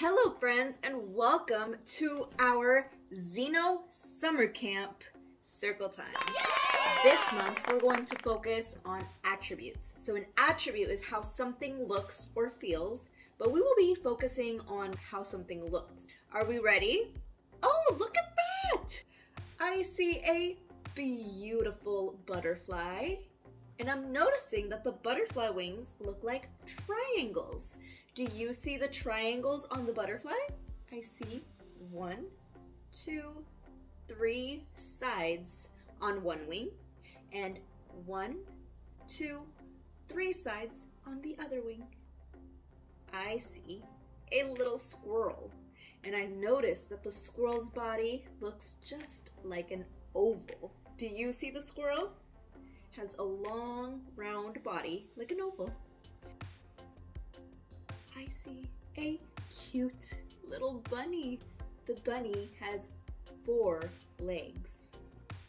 Hello friends, and welcome to our Zeno Summer Camp Circle Time. Yay! This month we're going to focus on attributes. So an attribute is how something looks or feels, but we will be focusing on how something looks. Are we ready? Oh, look at that! I see a beautiful butterfly, and I'm noticing that the butterfly wings look like triangles. Do you see the triangles on the butterfly? I see 1, 2, 3 sides on one wing and 1, 2, 3 sides on the other wing. I see a little squirrel, and I notice that the squirrel's body looks just like an oval. Do you see the squirrel? It has a long, round body like an oval. I see a cute little bunny. The bunny has 4 legs.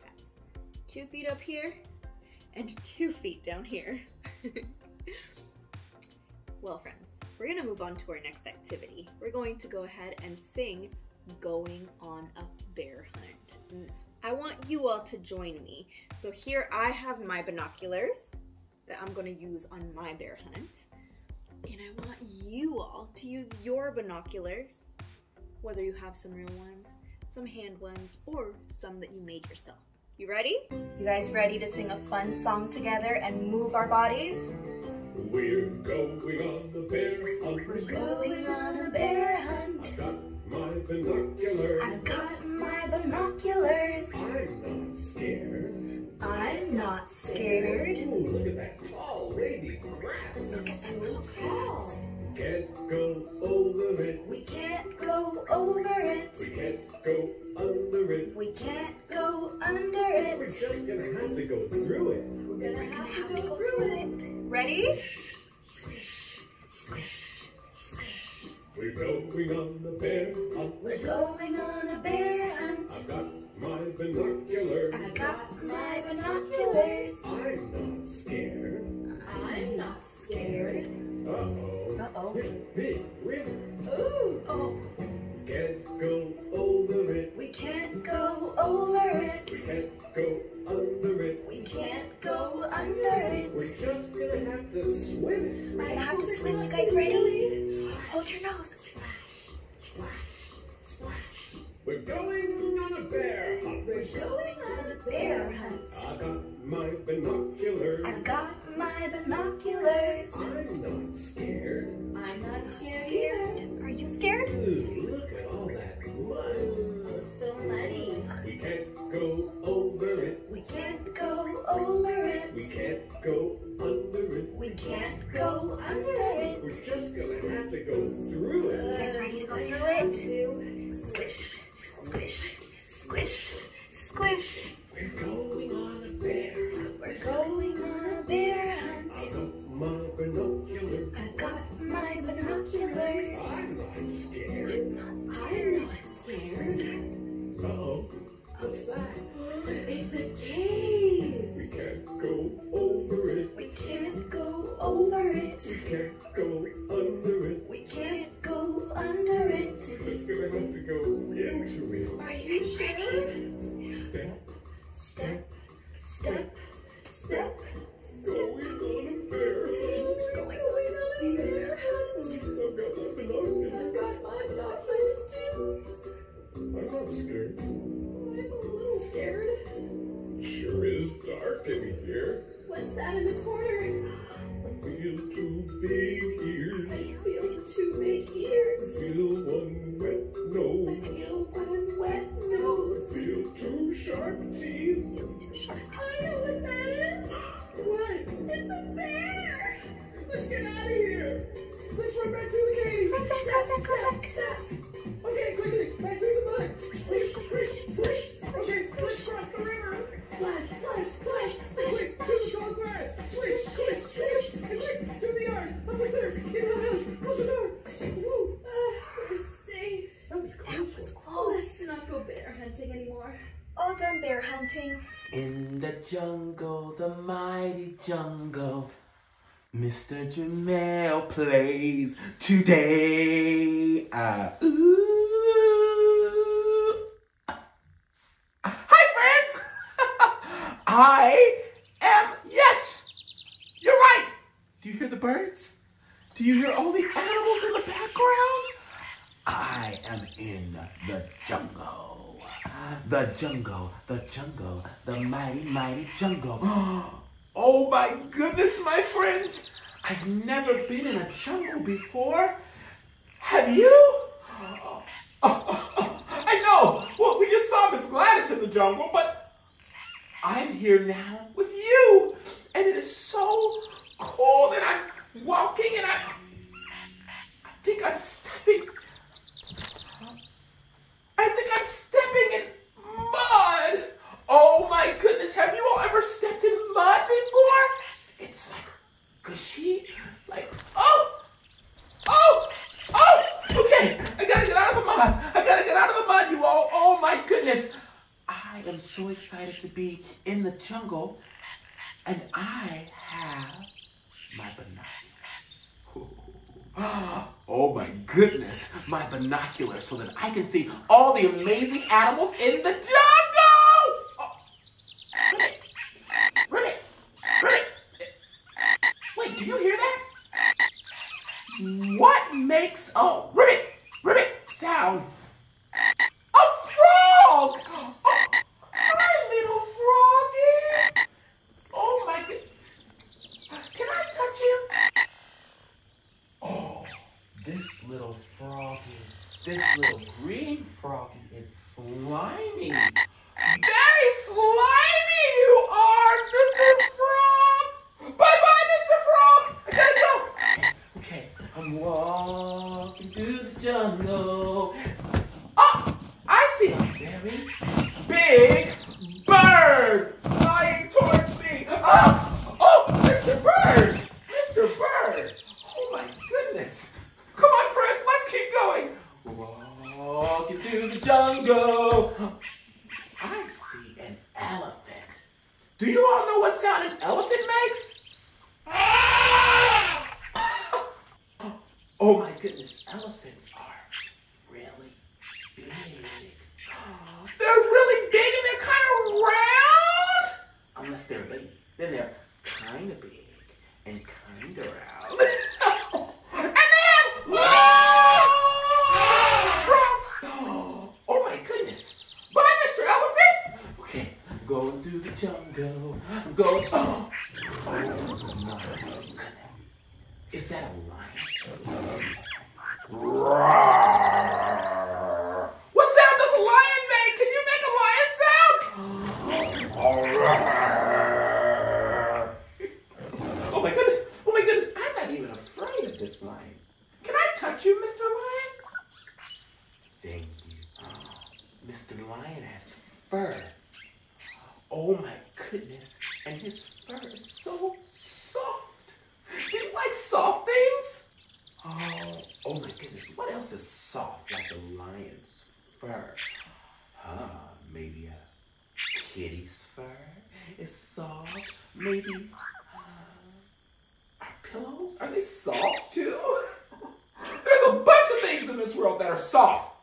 That's 2 feet up here and 2 feet down here. Well, friends, we're gonna move on to our next activity. We're going to go ahead and sing Going on a Bear Hunt. And I want you all to join me. So here I have my binoculars that I'm gonna use on my bear hunt. And I want you all to use your binoculars, whether you have some real ones, some hand ones, or some that you made yourself. You ready? You guys ready to sing a fun song together and move our bodies? We're going on a bear hunt. We're going on a bear hunt. I've got my binoculars. I've got my binoculars. I'm not scared. I'm not scared. Ooh, look at that tall wavy grass. Look at that tall. We can't go over it. We can't go over it. We can't go under it. We can't go under it. We're just gonna have to go through it. We're gonna have to go through it. Ready? Swish, swish, swish. We're going on a bear hunt. We're going on a bear hunt. I've got my binoculars. I've got my binoculars. I'm not scared. I'm not scared. Uh-oh. Uh-oh. There's a big river. Ooh. Oh. We can't go over it. We can't go over it. We can't go under it. We can't go under it. We're just gonna have to swim. I have to swim. You guys ready? Splash. Hold your nose. Splash, splash, splash. We're going on a bear hunt. We're going on a bear hunt. I got my binoculars. I got my binoculars. I'm not scared. I'm not scared. Are you scared? Ooh, look at all that mud. It's so muddy. We can't go over it. We can't go over it. We can't go under it. We can't go under it. We're just gonna have to go through it. You guys ready to go through it? Squish, squish, squish, squish. We're going on a bear hunt. We're going on a bear hunt. I've got my binoculars. I've got my binoculars. I'm not scared. I'm not scared. Uh-oh. What's that? It's a cave. We can't go over it. We can't go over it. We can't go under it. We can't go under it. We're just gonna have to go into it. Are you guys ready? Step, step, step, step. Going on a bear hunt. Going on a bear hunt. I've got my binoculars. I've got my binoculars too. I'm not scared. I'm a little scared. It sure is dark in here. What's that in the corner? I feel 2 big ears. I feel 2 big ears. I feel 1 wet nose. I feel 1 wet nose. I feel 2 sharp teeth. I feel 2 sharp teeth. I know what that is. What? It's a bear. Let's get out of here. Let's run back to the cave. Run back, stop, back, stop, back, stop. Okay, quickly. Back through the mud. Swish, swish, swish. Okay, let's cross the river. Splash, splash, splash, splash. Quick, through the tall grass. Swish, swish, swish. And quick, through the yard. Up the stairs. Into the house. Close the door. Woo. We're safe. That was close. That was close. Let's not go bear hunting anymore. All done bear hunting. In the jungle, the mighty jungle, Mr. Jermel plays today. Hi, friends. I am, yes, you're right. Do you hear the birds? Do you hear all the animals in the background? I am in the jungle. The jungle, the jungle, the mighty, mighty jungle. Oh my goodness, my friends! I've never been in a jungle before. Have you? I know! Well, we just saw Miss Gladys in the jungle, but I'm here now with you. And it is so cold, and I'm walking, and I think I'm stepping. I think I'm stepping in mud. Oh my goodness, have you all ever stepped in mud before? It's like gushy, like, oh, okay, I gotta get out of the mud. I gotta get out of the mud, you all. Oh my goodness. I am so excited to be in the jungle, and I have my binoculars. Oh my goodness, my binoculars, so that I can see all the amazing animals in the jungle! Oh. Ribbit! Ribbit! Wait, do you hear that? What makes a ribbit, ribbit sound? A frog! Oh, my little froggy! Oh my goodness. Can I touch him? Oh. This little green froggy is slimy. Very slimy you are, Mr. Frog! Bye-bye, Mr. Frog! I gotta go! Okay, I'm walking through the jungle. Oh, I see a very big bird flying towards me. Oh, Mr. Bird! Mr. Bird! Oh my goodness! Come on, friends, let's keep going. Walking through the jungle. I see an elephant. Do you all know what sound an elephant makes? Oh my goodness, elephants are really big. They're really big and they're kind of round. Unless they're big, then they're kind of big and kind of round. Going through the jungle, I'm going, oh my goodness. Is that a lion? Roar. What sound does a lion make? Can you make a lion sound? Oh my goodness, oh my goodness, I'm not even afraid of this lion. Can I touch you, Mr. Lion? Thank you. Mr. Lion has fur. Oh my goodness, and his fur is so soft. Do you like soft things? Oh my goodness, what else is soft like a lion's fur? Maybe a kitty's fur is soft. Maybe our pillows, are they soft too? There's a bunch of things in this world that are soft.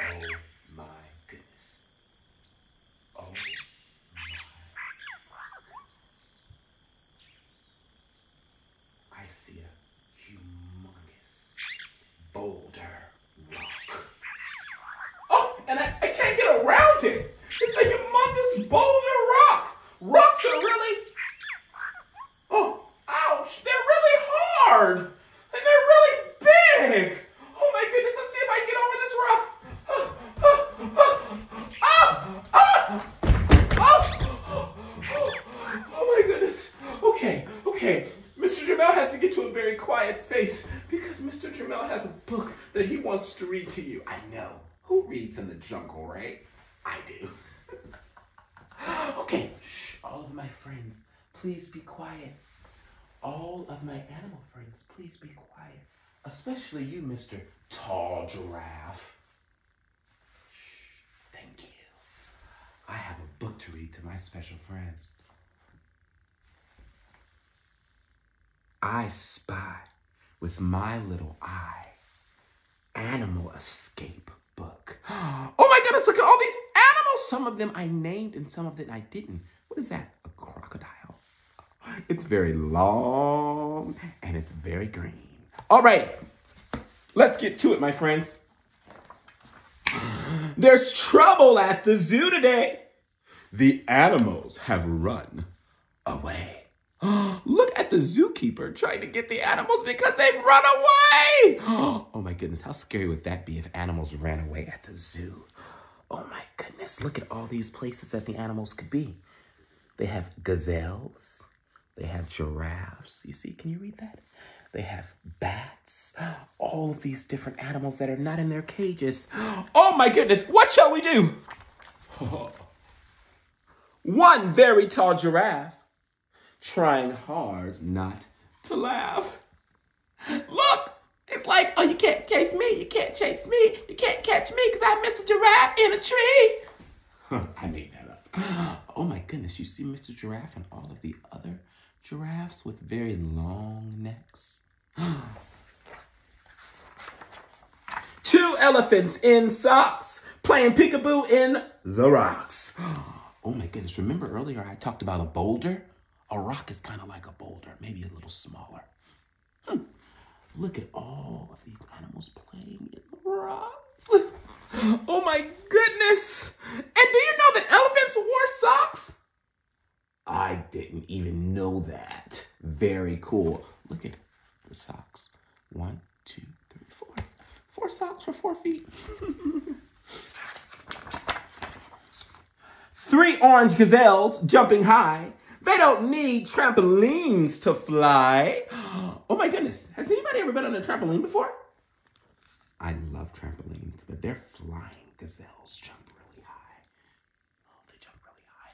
Oh my goodness. Oh. Boulder rock. Oh, and I can't get around it. It's a humongous boulder rock. Rocks are really, oh, ouch, they're really hard. And they're really big. Oh my goodness, let's see if I can get over this rock. Oh my goodness. Okay. Mr. Jermel has to get to a very quiet space because Mr. Jermel has a book that he wants to read to you. I know. Who reads in the jungle, right? I do. Okay. Shh. All of my friends, please be quiet. All of my animal friends, please be quiet. Especially you, Mr. Tall Giraffe. Shh. Thank you. I have a book to read to my special friends. I spy with my little eye animal escape book. Oh my goodness, look at all these animals. Some of them I named and some of them I didn't. What is that? A crocodile. It's very long and it's very green. All right, let's get to it, my friends. There's trouble at the zoo today. The animals have run away. Look at the zookeeper trying to get the animals because they've run away. Oh my goodness, how scary would that be if animals ran away at the zoo? Oh my goodness, look at all these places that the animals could be. They have gazelles, they have giraffes. You see, can you read that? They have bats, all of these different animals that are not in their cages. Oh my goodness, what shall we do? One very tall giraffe trying hard not to laugh. Look, it's like, oh, you can't chase me, you can't chase me, you can't catch me because I'm Mr. Giraffe in a tree. I made that up. Oh my goodness, you see Mr. Giraffe and all of the other giraffes with very long necks. Two elephants in socks playing peekaboo in the rocks. Oh my goodness, remember earlier I talked about a boulder? A rock is kind of like a boulder, maybe a little smaller. Look at all of these animals playing in the rocks. Oh my goodness. And do you know that elephants wore socks? I didn't even know that. Very cool. Look at the socks. 1, 2, 3, 4. 4 socks for 4 feet. 3 orange gazelles jumping high. They don't need trampolines to fly. Oh my goodness, has anybody ever been on a trampoline before? I love trampolines, but they're flying. Gazelles jump really high. Oh, they jump really high.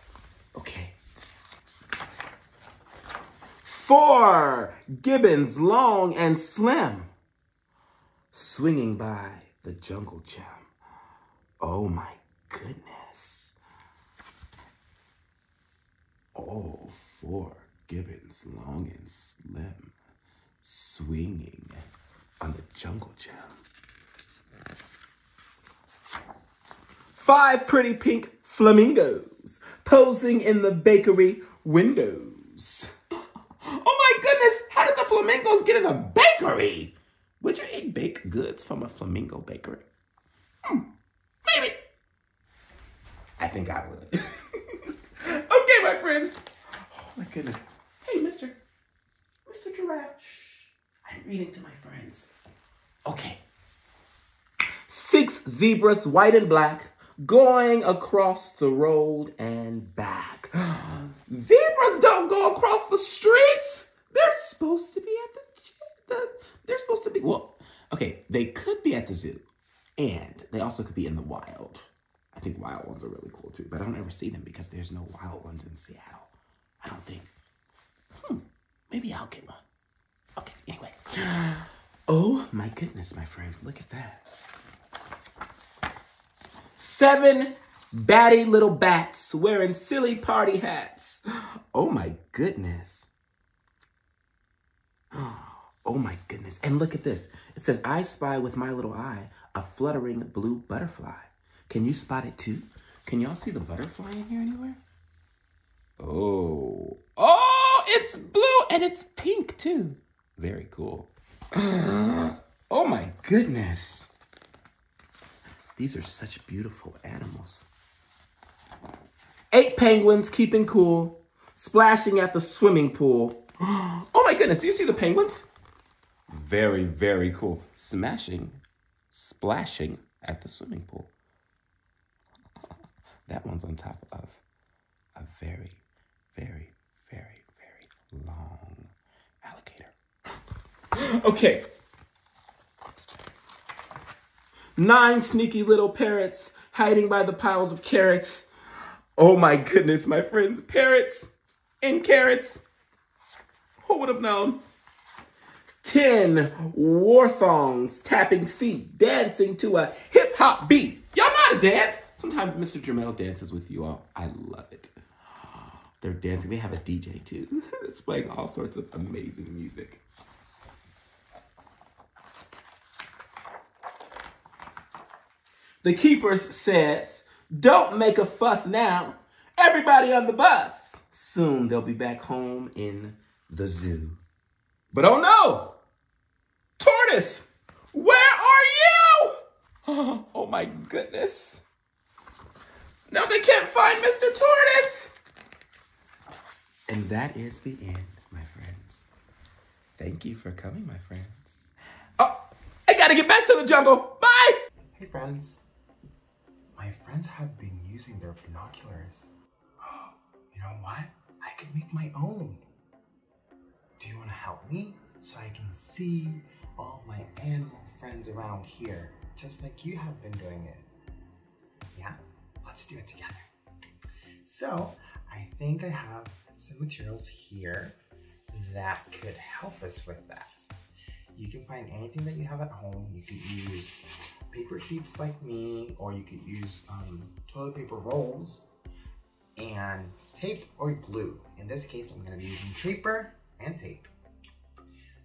Okay. 4 gibbons long and slim, swinging by the jungle gym. Oh my goodness. Oh, 4 gibbons, long and slim, swinging on the jungle gym. 5 pretty pink flamingos posing in the bakery windows. Oh my goodness, how did the flamingos get in a bakery? Would you eat baked goods from a flamingo bakery? Maybe. I think I would. Okay, my friends. Oh, my goodness. Hey, Mr. Giraffe. Shh. I'm reading to my friends. Okay. 6 zebras, white and black, going across the road and back. Zebras don't go across the streets. They're supposed to be at they're supposed to be, well, okay, they could be at the zoo, and they also could be in the wild. I think wild ones are really cool too, but I don't ever see them because there's no wild ones in Seattle. I don't think. Maybe I'll get one. Okay, anyway. Oh my goodness, my friends, look at that. 7 batty little bats wearing silly party hats. Oh my goodness. Oh my goodness, and look at this. It says, I spy with my little eye a fluttering blue butterfly. Can you spot it too? Can y'all see the butterfly in here anywhere? Oh, it's blue and it's pink too. Very cool. Oh my goodness. These are such beautiful animals. 8 penguins keeping cool, splashing at the swimming pool. Oh my goodness, do you see the penguins? Very, very cool. Splashing at the swimming pool. That one's on top of a very, very, very, very long alligator. Okay. 9 sneaky little parrots hiding by the piles of carrots. Oh my goodness, my friends. Parrots and carrots. Who would have known? 10 war thongs tapping feet, dancing to a hip-hop beat. Y'all know how to dance? Sometimes Mr. Jermel dances with you all. I love it. They're dancing. They have a DJ too. It's playing all sorts of amazing music. The keeper says, "Don't make a fuss now. Everybody on the bus." Soon they'll be back home in the zoo. But oh no! Tortoise! Where are you? Oh my goodness. Now they can't find Mr. Tortoise. And that is the end, my friends. Thank you for coming, my friends. Oh, I gotta get back to the jungle. Bye! Hey, friends. My friends have been using their binoculars. Oh, you know what? I could make my own. Do you want to help me so I can see all my animal friends around here, just like you have been doing it? Yeah? Let's do it together. So, I think I have some materials here that could help us with that. You can find anything that you have at home. You could use paper sheets like me, or you could use toilet paper rolls and tape or glue. In this case, I'm gonna be using paper and tape.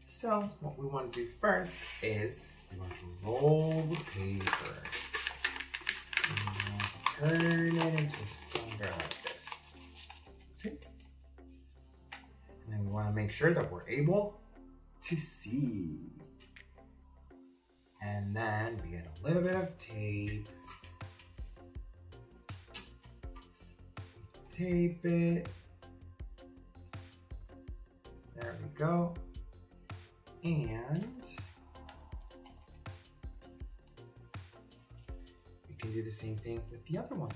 So what we wanna do first is we want to roll the paper. Turn it into somewhere like this. See? And then we wanna make sure that we're able to see. And then we get a little bit of tape. Tape it. There we go. And we can do the same thing with the other one.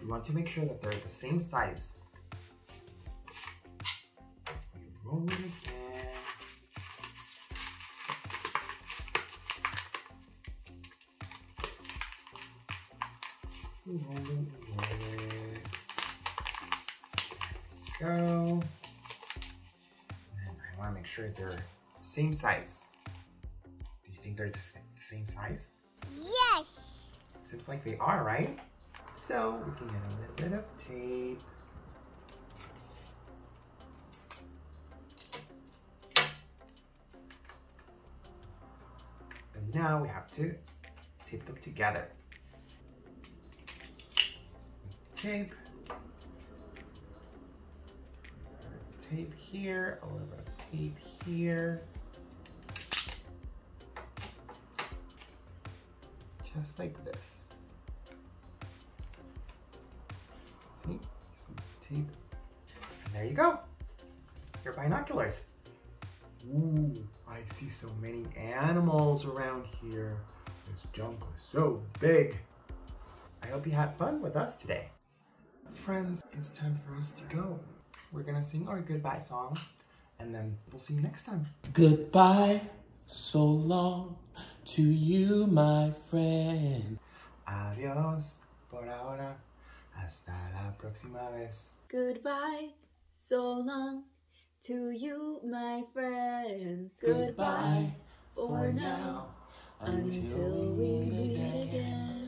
We want to make sure that they're the same size. We roll it again. Go. And I want to make sure they're the same size. Do you think they're the same size? Yes! Seems like they are, right? So we can get a little bit of tape. And now we have to tape them together. Tape here, a little bit of tape here. Just like this. See? Some tape. And there you go. Your binoculars. Ooh, I see so many animals around here. This jungle is so big. I hope you had fun with us today. Friends, it's time for us to go. We're gonna sing our goodbye song, and then we'll see you next time. Goodbye, so long to you, my friend. Adios, por ahora, hasta la próxima vez. Goodbye, so long to you, my friends. Goodbye for now, until we meet again.